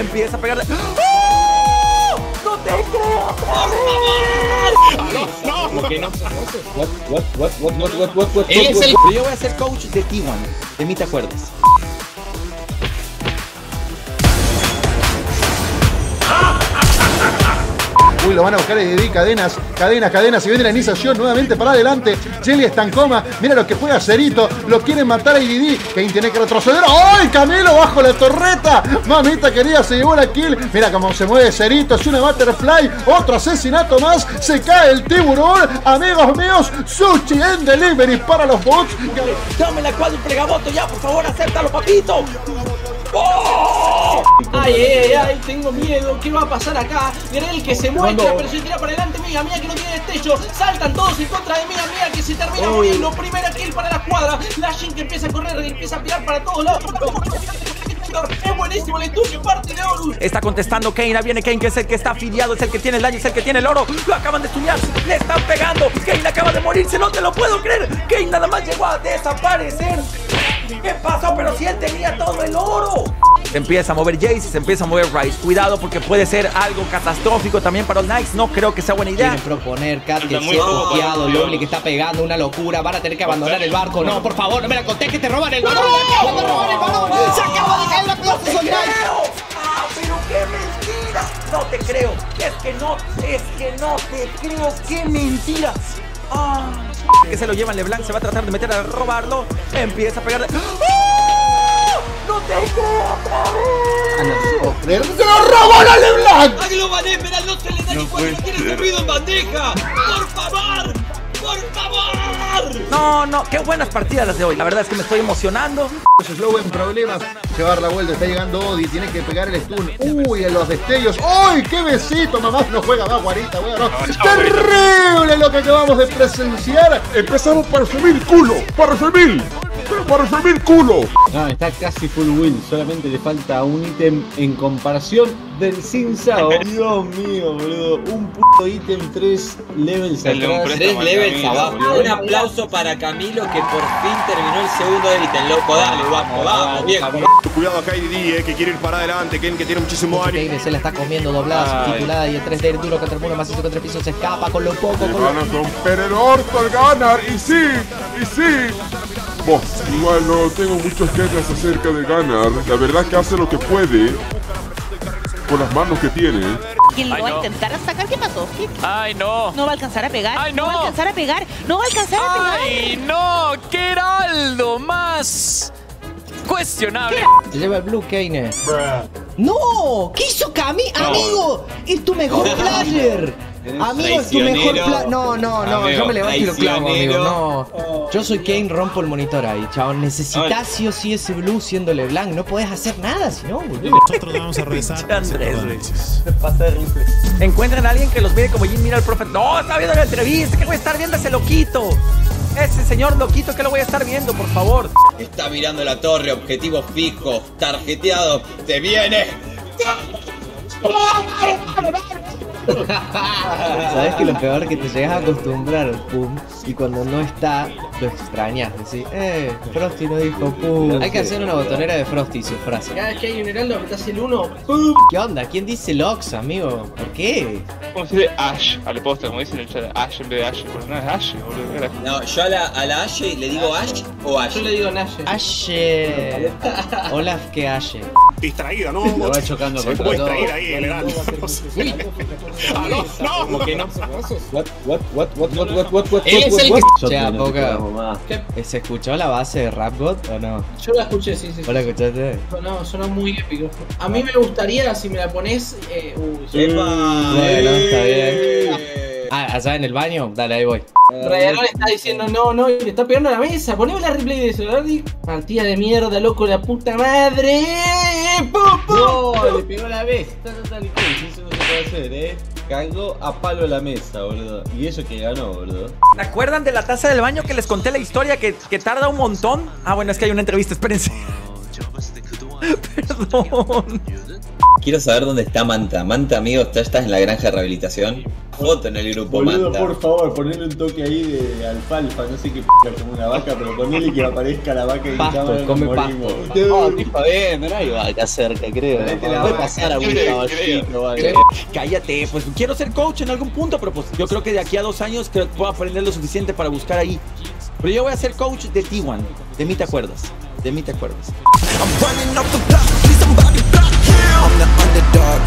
empieza a pegarle. ¡Oh! ¡No te creo! ¡No! ¡No! ¿Qué? What? Yo voy a ser coach de T1. De mí te acuerdas. Uy, lo van a buscar desde cadenas, cadenas, se viene la iniciación nuevamente para adelante. Jelly está en coma, mira lo que juega Cerito, lo quieren matar a Odi. Kane tiene que retroceder. ¡Ay, Camilo bajo la torreta! Mamita querida, se llevó la kill. Mira cómo se mueve Cerito, es una butterfly, otro asesinato más, se cae el tiburón. Amigos míos, sushi en delivery para los bots. Dame la cuádruple gaboto ya, por favor, acéptalo, papito. ¡Oh! Ay, tengo miedo, ¿qué va a pasar acá? Mirá el que se muestra, pero se tira para adelante, mía, mía que no tiene destello, saltan todos en contra de mía, mía que se termina muriendo, primera kill para la escuadra, Lashin que empieza a correr, empieza a tirar para todos lados. Es buenísimo el estudio, parte de Horus. Está contestando Kane, viene Kane que es el que está afiliado, es el que tiene el daño, es el que tiene el oro. Lo acaban de estunear, le están pegando. Kane acaba de morirse, no te lo puedo creer. Kane nada más llegó a desaparecer. ¿Qué pasó? Pero si él tenía todo el oro. Se empieza a mover Jace, se empieza a mover Rice. Cuidado porque puede ser algo catastrófico también para los Knights. No creo que sea buena idea. Quieren proponer Kat, que se ha bloqueado. Loli que está pegando una locura. Van a tener que abandonar el barco. No, por favor, no me la conté que te roban el balón. ¡No! ¡Te roban el balón! ¡Se acaba de caer la plaza! ¡No te creo! ¡Ah, pero qué mentira! ¡No te creo! ¡Es que no te creo! ¡Qué mentira! ¡Ah! Que se lo llevan LeBlanc, se va a tratar de meter a robarlo. Empieza a pegarle. ¡No te creo otra vez! No te creo. ¡Se lo robó la LeBlanc! ¡Ay, lo mané! ¡Verá, no se le da ni cuando tiene ruido en bandeja! ¡Por favor! ¡Por favor! No, qué buenas partidas las de hoy. La verdad es que me estoy emocionando. Slow en problemas. Se va a dar la vuelta. Está llegando Odi. Tiene que pegar el stun. Uy, en los destellos. ¡Uy, qué besito! Mamá no juega más, guarita. Bueno, ¡terrible lo que acabamos de presenciar! Empezamos para resumir culo. ¡Para resumir! ¡Pero para resumir culo! No, está casi full win. Solamente le falta un ítem en comparación del Sin Sao. Dios mío, boludo. Un puto ítem 3 levels atrás. 3 levels abajo. Un aplauso para Camilo que por fin terminó el segundo del ítem. Loco, dale, guapo, vamos, viejo. Cuidado a Kai D, que quiere ir para adelante. Ken que tiene muchísimo aire. Kane se la está comiendo doblada, subtitulada y el 3 de duro contra el muro, más eso contra el piso. Se escapa con lo poco. Van a romper el orto al ganar. Y sí. Vos. Igual no tengo muchos quejas acerca de ganar. La verdad que hace lo que puede con las manos que tiene. ¿Quién lo va a intentar sacar? ¿Qué pasó? ¿Qué? ¡Ay, no! No va a alcanzar a pegar. ¡Ay, no! No va a alcanzar a pegar. No va a alcanzar a pegar. ¡Ay, no! ¡Qué heraldo más cuestionable! Se lleva el Blue Kane. ¡No! ¿Qué hizo Cami? No. ¡Amigo! ¡Es tu mejor player! Amigo, es tu mejor plan. No, amigo, yo me levanto y lo clavo, amigo. No. Yo soy Kane, rompo el monitor ahí, chabón. Necesitas sí o sí ese Blue siendo LeBlanc. No podés hacer nada, si no, boludo. Nosotros vamos a regresar. Encuentran a alguien que los mire como Jim mira al Prophet. No, está viendo la entrevista. ¿Qué voy a estar viendo ese loquito? Ese señor loquito que lo voy a estar viendo, por favor. Está mirando la torre, objetivo fijo, tarjeteado. ¡Te viene! Sabes que lo peor es que te llegas a acostumbrar al pum y cuando no está lo extrañas. Decís, Frosty no dijo pum. Hay que hacer una botonera de Frosty y su frase. Cada vez que hay un heraldo apretás el 1, pum. ¿Qué onda? ¿Quién dice Lox, amigo? ¿Por qué? ¿Cómo se dice Ashe? Al posta, como dicen en el chat, Ashe en vez de Ashe. Pero no es Ashe, boludo. No, yo a la Ashe le digo Ashe o Ashe. Yo le digo Ashe. Ashe. Olaf que Ashe. Distraída, ¿no? Lo va chocando con todo. Distraída ahí, elegante. No. Como que no. What? Él es el que escucha poca. ¿Se escuchó la base de Rap God o no? Yo la escuché, sí. ¿Vos la escuchaste? No, sonó muy épico. A mí me gustaría si me la pones. Bueno, está bien. Allá en el baño, dale, ahí voy. Rayarón está diciendo no, y le está pegando a la mesa. Poneme la replay de celular y partida de mierda, loco, la puta madre. ¡Pum! No, le pegó a la mesa. Eso no se puede hacer, Cagó a palo la mesa, boludo. Y eso que ganó, boludo. ¿Se acuerdan de la taza del baño que les conté la historia que tarda un montón? Ah, bueno, es que hay una entrevista, espérense. Perdón. Quiero saber dónde está Manta. Manta, amigo, estás en la granja de rehabilitación. Foto en el grupo, boludo, Manta. Por favor, ponle un toque ahí de alfalfa. No sé qué p*** como una vaca, pero ponle que aparezca la vaca y pasto, come pasto. Oh, tipa, ven, no hay vaca cerca, creo. Voy a pasar a un caballito, vale. Cállate, pues quiero ser coach en algún punto, pero pues yo creo que de aquí a 2 años creo que puedo aprender lo suficiente para buscar ahí. Pero yo voy a ser coach de T1. De mí te acuerdas. De mí te acuerdas. I'm running up the block, please somebody block. I'm the underdog,